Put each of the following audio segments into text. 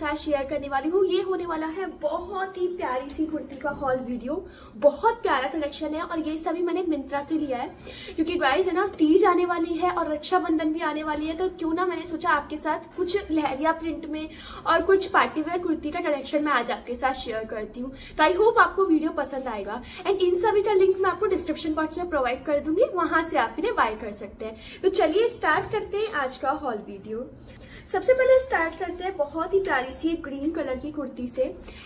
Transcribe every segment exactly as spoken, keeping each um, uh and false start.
साथ शेयर करने वाली हूँ। ये होने वाला है बहुत ही प्यारी सी कुर्ती का हॉल वीडियो, बहुत प्यारा कलेक्शन है और ये सभी मैंने मिंत्रा से लिया है क्योंकि गाइस है ना तीज आने वाली है और रक्षाबंधन भी आने वाली है, तो क्यों ना मैंने सोचा आपके साथ कुछ लहरिया प्रिंट में और कुछ पार्टीवेयर कुर्ती का कलेक्शन मैं आज आपके साथ शेयर करती हूँ। तो आई होप आपको वीडियो पसंद आएगा एंड इन सभी का लिंक मैं आपको डिस्क्रिप्शन बॉक्स में प्रोवाइड कर दूंगी, वहां से आप इन्हें बाय कर सकते हैं। तो चलिए स्टार्ट करते हैं आज का हॉल वीडियो। सबसे पहले स्टार्ट करते हैं बहुत ही प्यारी सी ग्रीन कलर की कुर्ती से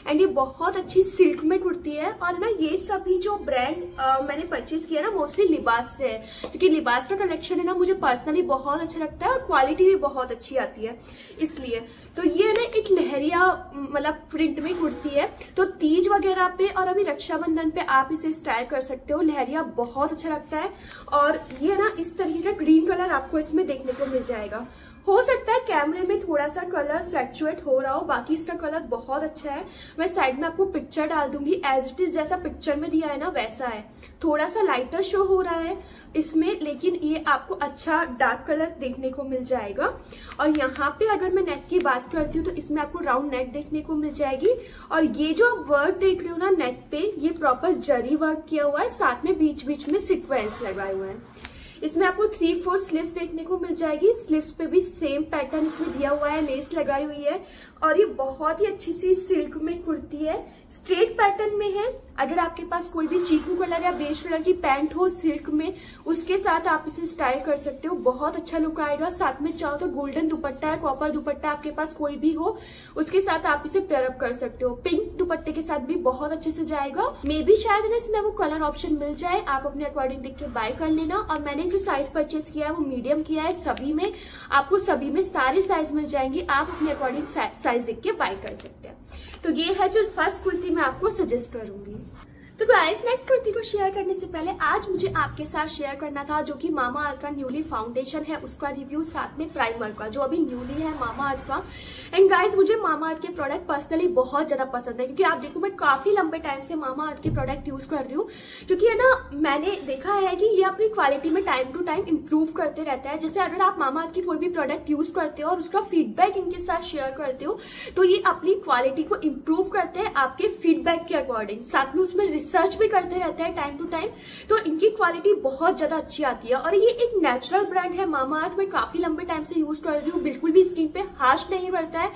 एंड ये बहुत अच्छी सिल्क में कुर्ती है और ना ये सभी जो ब्रांड आ, मैंने परचेज किया ना मोस्टली लिबास से है क्योंकि लिबास का कलेक्शन है ना मुझे पर्सनली बहुत अच्छा लगता है और क्वालिटी भी बहुत अच्छी आती है, इसलिए तो ये ना एक लहरिया मतलब प्रिंट में कुर्ती है, तो तीज वगैरह पे और अभी रक्षाबंधन पे आप इसे स्टाइल कर सकते हो, लहरिया बहुत अच्छा लगता है। और ये ना इस तरीके का ग्रीन कलर आपको इसमें देखने को मिल जाएगा। हो सकता है कैमरे में थोड़ा सा कलर फ्लैक्चुएट हो रहा हो, बाकी इसका कलर बहुत अच्छा है। मैं साइड में आपको पिक्चर डाल दूंगी, एज इट इज जैसा पिक्चर में दिया है ना वैसा है, थोड़ा सा लाइटर शो हो रहा है इसमें, लेकिन ये आपको अच्छा डार्क कलर देखने को मिल जाएगा। और यहाँ पे अगर मैं नेक की बात करती हूँ तो इसमें आपको राउंड नेक देखने को मिल जाएगी और ये जो आप वर्क देख रहे हो ना नेक पे, ये प्रॉपर जरी वर्क किया हुआ है, साथ में बीच बीच में सिक्वेंस लगाए हुए हैं। इसमें आपको थ्री फोर स्लीव्स देखने को मिल जाएगी, स्लीव्स पे भी सेम पैटर्न इसमें दिया हुआ है, लेस लगाई हुई है और ये बहुत ही अच्छी सी सिल्क में कुर्ती है, स्ट्रेट पैटर्न में है। अगर आपके पास कोई भी चीकू कलर या बेज कलर की पैंट हो सिल्क में, उसके साथ आप इसे स्टाइल कर सकते हो, बहुत अच्छा लुक आएगा। साथ में चाहो तो गोल्डन दुपट्टा है, कॉपर दुपट्टा आपके पास कोई भी हो उसके साथ आप इसे पेयर अप कर सकते हो, पिंक दुपट्टे के साथ भी बहुत अच्छे से जाएगा। मे बी शायद ना इसमें वो कलर ऑप्शन मिल जाए, आप अपने अकॉर्डिंग देख के बाय कर लेना। और मैंने जो साइज परचेस किया है वो मीडियम किया है, सभी में आपको सभी में सारे साइज मिल जाएंगे, आप अपने अकॉर्डिंग साइज देख के बाय कर सकते हैं। तो ये है जो फर्स्ट कुर्ती मैं आपको सजेस्ट करूंगी। तो गाइस नेक्स्ट कुर्ती को शेयर करने से पहले आज मुझे आपके साथ शेयर करना था जो कि मामाअर्थ का न्यूली फाउंडेशन है उसका रिव्यू, साथ में प्राइमर का जो अभी न्यूली है मामाअर्थ का। एंड गाइस मुझे मामाअर्थ के प्रोडक्ट पर्सनली बहुत ज्यादा पसंद है क्योंकि आप देखो मैं काफी लंबे टाइम से मामाअर्थ के प्रोडक्ट यूज कर रही हूँ क्योंकि है ना मैंने देखा है कि ये अपनी क्वालिटी में टाइम टू टाइम इम्प्रूव करते रहता है। जैसे अगर आप मामाअर्थ की कोई भी प्रोडक्ट यूज करते हो और उसका फीडबैक इनके साथ शेयर करते हो तो ये अपनी क्वालिटी को इम्प्रूव करते हैं आपके फीडबैक के अकॉर्डिंग, साथ में उसमें सर्च भी करते रहते हैं टाइम टू टाइम, तो इनकी क्वालिटी बहुत ज्यादा अच्छी आती है। और ये एक नेचुरल ब्रांड है मामाअर्थ, मैं काफी लंबे टाइम से यूज कर रही हूँ, बिल्कुल भी स्किन पे हार्श नहीं पड़ता है।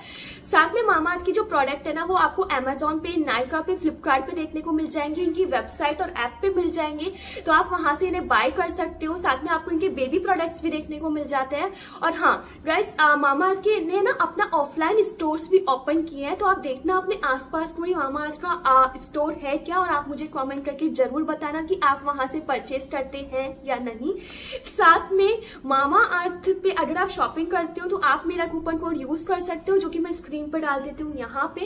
साथ में मामाअर्थ की जो प्रोडक्ट है ना वो आपको Amazon पे, नायका पे, फ्लिपकार्ट पे देखने को मिल जाएंगे, इनकी वेबसाइट और ऐप पे मिल जाएंगे, तो आप वहां से इन्हें बाय कर सकते हो। साथ में आपको इनके बेबी प्रोडक्ट्स भी देखने को मिल जाते हैं। और हाँ गाइस मामाअर्थ के ने ना अपना ऑफलाइन स्टोर्स भी ओपन किए हैं, तो आप देखना अपने आसपास कोई मामाअर्थ का स्टोर है क्या और आप मुझे कमेंट करके जरूर बताना कि आप वहां से परचेज करते हैं या नहीं। साथ में मामाअर्थ पे अगर आप शॉपिंग करते हो तो आप मेरा कूपन कोड यूज कर सकते हो जो कि मैं स्क्रीन पर डाल देती हूँ यहाँ पे।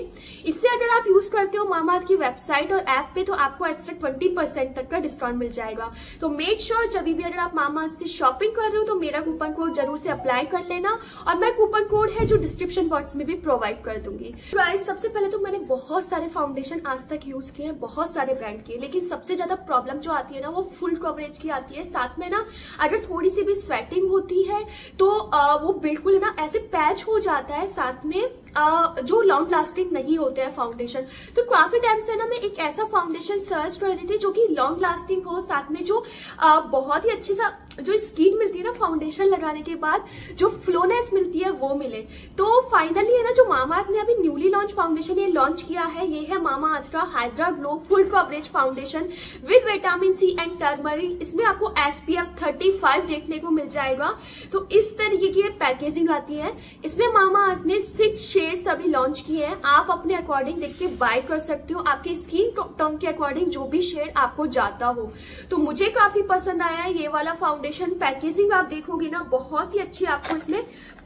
इससे अगर आप यूज करते हो मामाअर्थ की वेबसाइट और ऐप पे तो आपको एक्स्ट्रा ट्वेंटी परसेंट तक का डिस्काउंट मिल जाएगा। तो मेक श्योर जब भी अगर आप मामाअर्थ से शॉपिंग कर रहे हो तो मेरा कूपन कोड जरूर से अप्लाई कर लेना और मैं कूपन कोड है जो डिस्क्रिप्शन बॉक्स में भी प्रोवाइड कर दूंगी। गाइस सबसे पहले तो मैंने बहुत सारे फाउंडेशन आज तक यूज किए हैं, बहुत सारे ब्रांड की, लेकिन सबसे ज्यादा प्रॉब्लम जो आती है ना वो फुल कवरेज की आती है। साथ में ना अगर थोड़ी सी भी स्वेटिंग होती है तो आ, वो बिल्कुल ना ऐसे पैच हो जाता है। साथ में आ, जो लॉन्ग लास्टिंग नहीं होते हैं फाउंडेशन, तो काफी टाइम से ना मैं एक ऐसा फाउंडेशन सर्च कर रही थी जो कि लॉन्ग लास्टिंग हो, साथ में जो आ, बहुत ही अच्छी सा जो स्किन मिलती है ना फाउंडेशन लगाने के बाद जो फ्लोनेस मिलती है वो मिले। तो फाइनली है ना जो मामाअर्थ ने अभी न्यूली लॉन्च फाउंडेशन ये लॉन्च किया है, ये है मामाअर्थ का hydra glow full coverage foundation with vitamin C and turmeric. इसमें आपको S P F thirty five देखने को मिल जाएगा। तो इस तरीके की पैकेजिंग आती है। इसमें मामाअर्थ ने सिक्स शेड्स अभी लॉन्च किए हैं, आप अपने अकॉर्डिंग देख के बाय कर सकते हो, आपके स्किन टोन के अकॉर्डिंग जो भी शेड आपको जाता हो। तो मुझे काफी पसंद आया है ये वाला फाउंडेशन, पैकेजिंग आप देखोगे ना बहुत ही अच्छी। आपको इसमें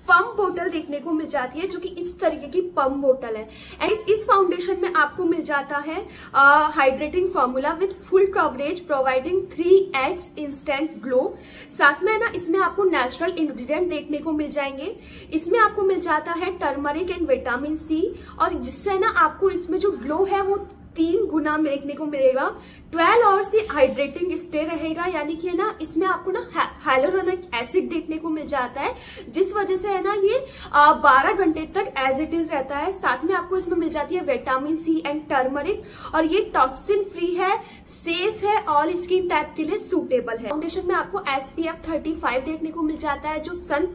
पम्प बोतल देखने को मिल जाती है जो कि इस तरीके की पम्प बोतल है एंड इस, इस फाउंडेशन में आपको मिल जाता है hydrating formula with full coverage providing three X instant glow. साथ में ना इसमें आपको नेचुरल इंग्रेडिएंट देखने को मिल जाएंगे। इसमें आपको मिल जाता है टर्मरिक एंड विटामिन सी और जिससे ना आपको इसमें जो ग्लो है वो तीन गुना देखने को मिलेगा। ट्वेल्व आवर्स से हाइड्रेटिंग स्टे रहेगा, यानी कि है ना इसमें आपको ना हाइलुरोनिक एसिड देखने को मिल जाता है, जिस वजह से है ना ये बारह घंटे तक एज इट इज रहता है। साथ में आपको इसमें मिल जाती है विटामिन सी एंड टर्मरिक, और ये टॉक्सिन फ्री है, सेफ है, ऑल स्किन टाइप के लिए सूटेबल है। फाउंडेशन में आपको S P F thirty five देखने को मिल जाता है, जो सन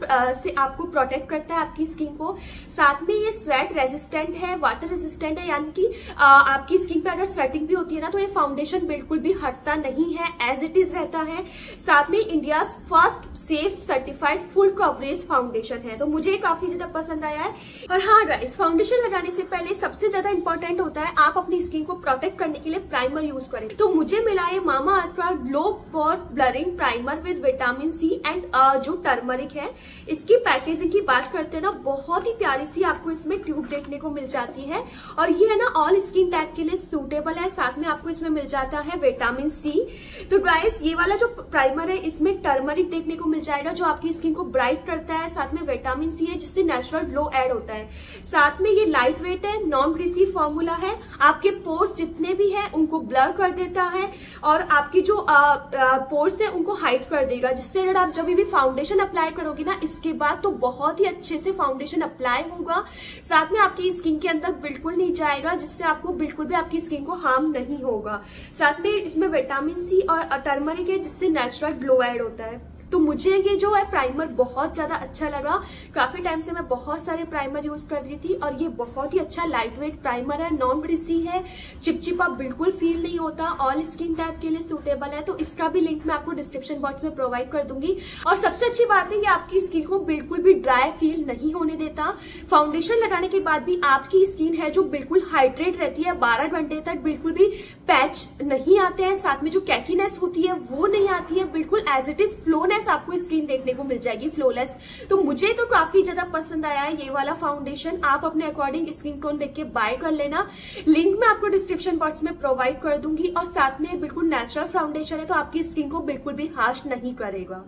से आपको प्रोटेक्ट करता है आपकी स्किन को। साथ में ये स्वेट रेजिस्टेंट है, वाटर रेजिस्टेंट है, यानी कि आपकी स्किन पे अगर स्वेटिंग भी होती है ना तो ये फाउंडेशन बिल्कुल भी हटता नहीं है, एज इट इज रहता है। साथ में India first safe certified full coverage foundation है, तो मुझे काफी ज्यादा पसंद आया है। और हाँ गाइस, फाउंडेशन लगाने से पहले सबसे ज्यादा इंपॉर्टेंट होता है आप अपनी स्किन को प्रोटेक्ट करने के लिए प्राइमर यूज करें। तो मुझे मिला ये मामाअर्थ का glow for blurring primer with vitamin C and जो टर्मरिक है। इसकी पैकेजिंग की बात करते हैं ना, बहुत ही प्यारी सी आपको इसमें ट्यूब देखने को मिल जाती है, और ये है ना ऑल स्किन टाइप के लिए सूटेबल है। साथ में आपको इसमें मिल जाता है विटामिन सी। तो गाइस ये वाला जो प्राइमर है इसमें टर्मरिक देखने को मिल जाएगा, जो आपकी स्किन को ब्राइट करता है। साथ में विटामिन सी है जिससे नेचुरल ग्लो ऐड होता है। साथ में ये लाइट वेट है, नॉन ग्रीसी फॉर्मूला है, आपके पोर्स जितने भी है उनको ब्लर कर देता है और आपकी जो आ, आ, पोर्स है उनको हाइड कर देगा, जिससे अगर आप जब भी फाउंडेशन अप्लाई करोगे ना इसके बाद तो बहुत ही अच्छे से फाउंडेशन अप्लाई होगा। साथ में आपकी स्किन के अंदर बिल्कुल नहीं जाएगा, जिससे आपको बिल्कुल भी आपकी स्किन को हार्म नहीं होगा। साथ में इसमें विटामिन सी और टर्मरिक है जिससे नेचुरल ग्लो ऐड होता है। तो मुझे ये जो है प्राइमर बहुत ज्यादा अच्छा लगा। काफी टाइम से मैं बहुत सारे प्राइमर यूज कर रही थी और ये बहुत ही अच्छा लाइट वेट प्राइमर है, नॉन ग्रीसी है, चिपचिपा बिल्कुल फील नहीं होता, ऑल स्किन टाइप के लिए सूटेबल है। तो इसका भी लिंक मैं आपको डिस्क्रिप्शन बॉक्स में प्रोवाइड कर दूंगी। और सबसे अच्छी बात है ये आपकी स्किन को बिल्कुल भी ड्राई फील नहीं होने देता। फाउंडेशन लगाने के बाद भी आपकी स्किन है जो बिल्कुल हाइड्रेट रहती है, बारह घंटे तक बिल्कुल भी पैच नहीं आते हैं। साथ में जो कैकीनेस होती है वो नहीं आती है, बिल्कुल एज इट इज फ्लोनेस आपको स्किन देखने को मिल जाएगी, फ्लोलेस। तो मुझे तो काफी ज्यादा पसंद आया है ये वाला फाउंडेशन। आप अपने अकॉर्डिंग स्किन टोन देख के बाय कर लेना, लिंक मैं आपको डिस्क्रिप्शन बॉक्स में प्रोवाइड कर दूंगी। और साथ में बिल्कुल नेचुरल फाउंडेशन है, तो आपकी स्किन को बिल्कुल भी हार्श नहीं करेगा।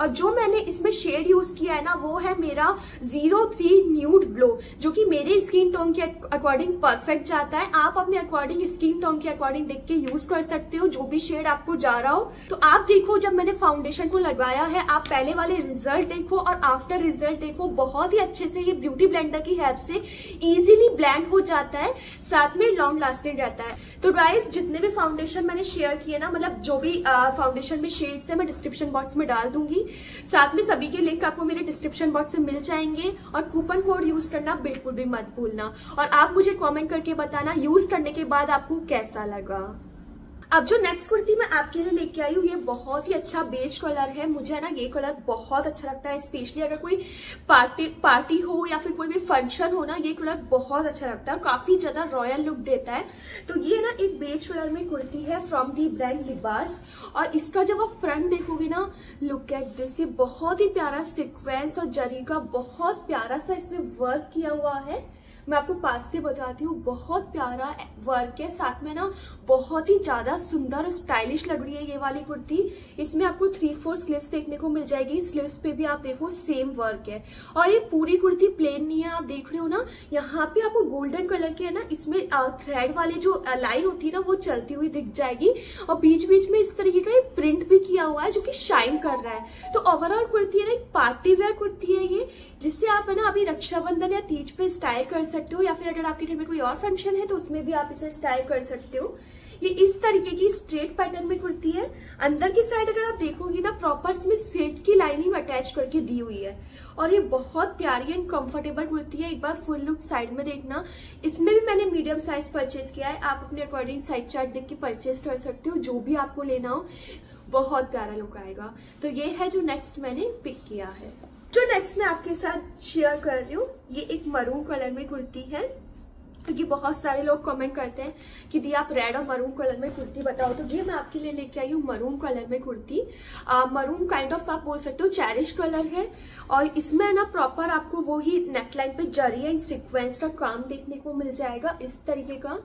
और जो मैंने इसमें शेड यूज किया है ना वो है मेरा ज़ीरो थ्री न्यूड ग्लो, जो कि मेरे स्किन टोन के अकॉर्डिंग परफेक्ट जाता है। आप अपने अकॉर्डिंग स्किन टोन के अकॉर्डिंग देख के यूज कर सकते हो, जो भी शेड आपको जा रहा हो। तो आप देखो जब मैंने फाउंडेशन को लगाया है, आप पहले वाले रिजल्ट देखो और आफ्टर रिजल्ट देखो, बहुत ही अच्छे से ये ब्यूटी ब्लेंडर की हेल्प से इजिली ब्लेंड हो जाता है। साथ में लॉन्ग लास्टिंग रहता है। तो गाइस जितने भी फाउंडेशन मैंने शेयर किए ना, मतलब जो भी फाउंडेशन में शेड्स है मैं डिस्क्रिप्शन बॉक्स में डाल दूंगी। साथ में सभी के लिंक आपको मेरे डिस्क्रिप्शन बॉक्स में मिल जाएंगे, और कूपन कोड यूज करना बिल्कुल भी मत भूलना। और आप मुझे कमेंट करके बताना यूज करने के बाद आपको कैसा लगा। अब जो नेक्स्ट कुर्ती मैं आपके लिए लेके आई हूँ ये बहुत ही अच्छा बेज कलर है। मुझे है ना ये कलर बहुत अच्छा लगता है, स्पेशली अगर कोई पार्टी पार्टी हो या फिर कोई भी फंक्शन हो ना, ये कलर बहुत अच्छा लगता है और काफी ज्यादा रॉयल लुक देता है। तो ये ना एक बेज कलर में कुर्ती है फ्रॉम दी ब्रांड लिबास, और इसका जब आप फ्रंट देखोगे ना, लुक एट दिस, ये बहुत ही प्यारा सिक्वेंस और जरी का बहुत प्यारा सा इसमें वर्क किया हुआ है। मैं आपको पास से बताती हूँ, बहुत प्यारा वर्क है। साथ में ना बहुत ही ज्यादा सुंदर और स्टाइलिश लग रही है ये वाली कुर्ती। इसमें आपको थ्री फोर स्लीव्स देखने को मिल जाएगी, स्लीव्स पे भी आप देखो सेम वर्क है। और ये पूरी कुर्ती प्लेन नहीं है, आप देख रहे हो ना यहाँ पे आपको गोल्डन कलर के है ना इसमें थ्रेड वाली जो लाइन होती है ना वो चलती हुई दिख जाएगी, और बीच बीच में इस तरीके का प्रिंट भी किया हुआ है जो की शाइन कर रहा है। तो ओवरऑल कुर्ती है ना एक पार्टी वेयर कुर्ती है ये, जिससे आप है ना अभी रक्षाबंधन या तीज पे स्टाइल कर सकते हो, या फिर अगर आपके घर में कोई और फंक्शन है तो उसमें भी आप इसे स्टाइल कर सकते हो। ये इस तरीके की स्ट्रेट पैटर्न में कुर्ती है। अंदर की साइड अगर आप देखोगे ना प्रॉपर इसमें सेट की लाइनिंग अटैच करके दी हुई है, और ये बहुत प्यारी एंड कंफर्टेबल कुर्ती है। एक बार फुल लुक साइड में देखना। इसमें भी मैंने मीडियम साइज परचेज किया है, आप अपने अकॉर्डिंग साइज चार्ट देख के परचेज कर सकते हो, जो भी आपको लेना हो। बहुत प्यारा लुक आएगा। तो ये है जो नेक्स्ट मैंने पिक किया है। जो नेक्स्ट मैं आपके साथ शेयर कर रही हूँ ये एक मरून कलर में कुर्ती है, क्योंकि बहुत सारे लोग कमेंट करते हैं कि दी आप रेड और मरून कलर में कुर्ती बताओ। तो ये मैं आपके लिए लेके आई हूँ मरून कलर में कुर्ती। मरून काइंड ऑफ आप बोल सकते हो चेरिश कलर है, और इसमें ना प्रॉपर आपको वो ही नेकलाइन पे जरी एंड सिक्वेंस का काम देखने को मिल जाएगा इस तरीके का।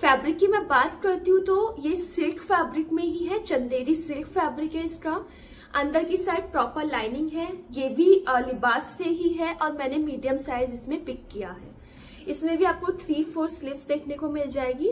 फैब्रिक की मैं बात करती हूँ तो ये सिल्क फैब्रिक में ही है, चंदेरी सिल्क फैब्रिक है इसका। अंदर की साइड प्रॉपर लाइनिंग है, ये भी लिबास से ही है, और मैंने मीडियम साइज इसमें पिक किया है। इसमें भी आपको थ्री फोर स्लीव्स देखने को मिल जाएगी।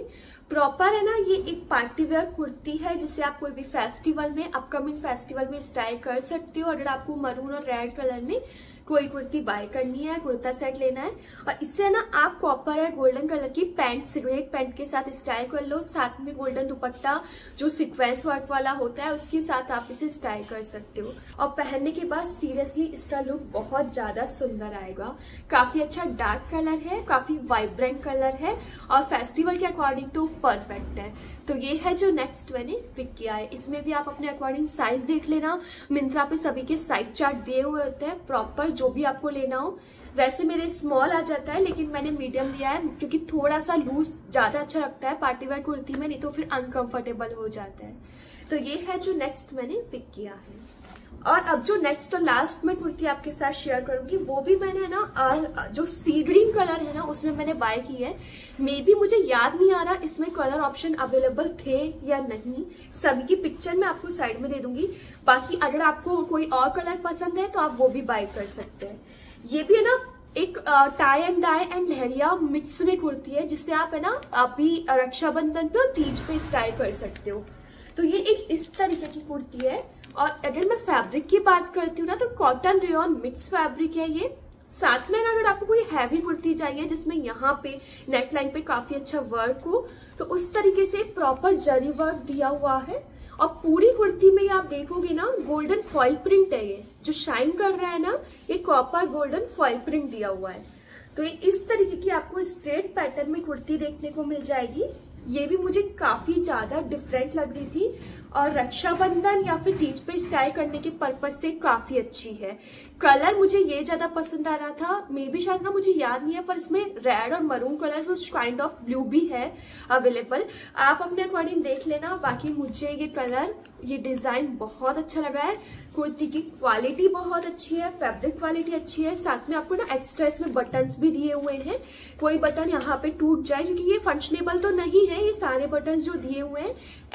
प्रॉपर है ना, ये एक पार्टी वेयर कुर्ती है जिसे आप कोई भी फेस्टिवल में, अपकमिंग फेस्टिवल में स्टाइल कर सकते हो। अगर आपको मरून और रेड कलर में कोई कुर्ती बाय करनी है, कुर्ता सेट लेना है, और इससे ना आप कॉपर और गोल्डन कलर की पैंट, सिगरेट पैंट के साथ स्टाइल कर लो। साथ में गोल्डन दुपट्टा जो सिक्वेंस वर्क वाला होता है उसके साथ आप इसे स्टाइल कर सकते हो। और पहनने के बाद सीरियसली इसका लुक बहुत ज्यादा सुंदर आएगा। काफी अच्छा डार्क कलर है, काफी वाइब्रेंट कलर है, और फेस्टिवल के अकॉर्डिंग तो परफेक्ट है। तो ये है जो नेक्स्ट मैंने पिक किया है। इसमें भी आप अपने अकॉर्डिंग साइज देख लेना। मिंत्रा पे सभी के साइज चार्ट दिए हुए होते हैं, प्रॉपर जो भी आपको लेना हो। वैसे मेरे स्मॉल आ जाता है लेकिन मैंने मीडियम लिया है क्योंकि थोड़ा सा लूज ज्यादा अच्छा लगता है पार्टीवेयर कुर्ती में, नहीं तो फिर अनकंफर्टेबल हो जाता है। तो ये है जो नेक्स्ट मैंने पिक किया है। और अब जो नेक्स्ट और लास्ट में कुर्ती आपके साथ शेयर करूंगी वो भी मैंने ना जो सी ग्रीन कलर है ना उसमें मैंने बाय की है। मे बी मुझे याद नहीं आ रहा इसमें कलर ऑप्शन अवेलेबल थे या नहीं। सभी की पिक्चर मैं आपको साइड में दे दूंगी। बाकी अगर आपको कोई और कलर पसंद है तो आप वो भी बाय कर सकते हैं। ये भी है ना एक tie and dye and lehariya mix में कुर्ती है जिससे आप है ना अभी रक्षाबंधन पे और तीज पे स्टाइल कर सकते हो। तो ये एक इस तरीके की कुर्ती है। और अगर मैं फैब्रिक की बात करती हूँ ना तो कॉटन रेयॉन मिक्स फैब्रिक है ये। साथ में ना अगर आपको कोई हैवी कुर्ती चाहिए जिसमें यहाँ पे नेकलाइन पे काफी अच्छा वर्क हो तो उस तरीके से प्रॉपर जरी वर्क दिया हुआ है। और पूरी कुर्ती में आप देखोगे ना गोल्डन फॉइल प्रिंट है ये, जो शाइन कर रहा है ना ये कॉपर गोल्डन फॉइल प्रिंट दिया हुआ है। तो ये इस तरीके की आपको स्ट्रेट पैटर्न में कुर्ती देखने को मिल जाएगी। ये भी मुझे काफी ज्यादा डिफरेंट लग रही थी और रक्षाबंधन या फिर तीज पे स्टाइल करने के पर्पज से काफी अच्छी है। कलर मुझे ये ज्यादा पसंद आ रहा था। मे बी शायद ना मुझे याद नहीं है पर इसमें रेड और मरून कलर जो काइंड ऑफ ब्लू भी है अवेलेबल। आप अपने अकॉर्डिंग देख लेना। बाकी मुझे ये कलर, ये डिजाइन बहुत अच्छा लगा है। कुर्ती की क्वालिटी बहुत अच्छी है, फैब्रिक क्वालिटी अच्छी है। साथ में आपको ना एक्स्ट्रा इसमें बटन्स भी दिए हुए हैं, कोई बटन यहाँ पे टूट जाए, क्योंकि ये फंक्शनेबल तो नहीं है। ये सारे बटन जो दिए हुए हैं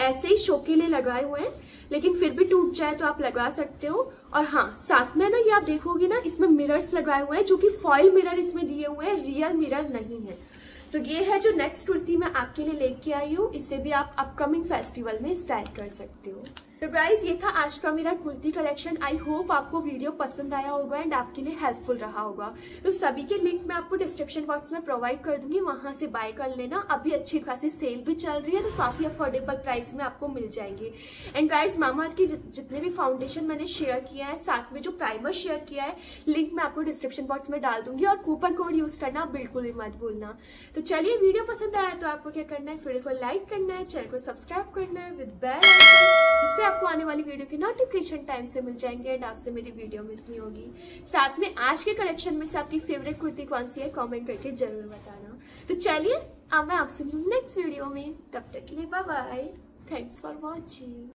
ऐसे ही शो के लिए लगाए हुए हैं, लेकिन फिर भी टूट जाए तो आप लगा सकते हो। और हाँ, साथ में ना ये आप देखोगे ना इसमें मिरर्स लगाए हुए हैं जो कि फॉइल मिरर इसमें दिए हुए हैं, रियल मिरर नहीं है। तो ये है जो नेक्स्ट कुर्ती मैं आपके लिए लेके आई हूँ। इसे भी आप अपकमिंग फेस्टिवल में स्टाइल कर सकते हो। तो गाइस, ये था आज का मेरा कुर्ती कलेक्शन। आई होप आपको वीडियो पसंद आया होगा एंड आपके लिए हेल्पफुल रहा होगा। तो सभी के लिंक मैं आपको डिस्क्रिप्शन बॉक्स में प्रोवाइड कर दूंगी, वहां से बाय कर लेना। अभी अच्छी खासी सेल भी चल रही है तो काफी अफोर्डेबल प्राइस में आपको मिल जाएंगे। एंड गाइस, मामाअर्थ के जितने भी फाउंडेशन मैंने शेयर किया है, साथ में जो प्राइमर शेयर किया है, लिंक मैं आपको डिस्क्रिप्शन बॉक्स में डाल दूंगी। और कूपन कोड यूज करना बिल्कुल भी मत भूलना। तो चलिए, वीडियो पसंद आया तो आपको क्या करना है, इस वीडियो को लाइक करना है, चैनल को सब्सक्राइब करना है विद बेल आइकन। आपको आने वाली वीडियो के नोटिफिकेशन टाइम से मिल जाएंगे एंड आपसे मेरी वीडियो मिस नहीं होगी। साथ में आज के कलेक्शन में से आपकी फेवरेट कुर्ती कौन सी है कमेंट करके जरूर बताना। तो चलिए, अब मैं आपसे मिलूं नेक्स्ट वीडियो में। तब तक के लिए bye bye, thanks for watching.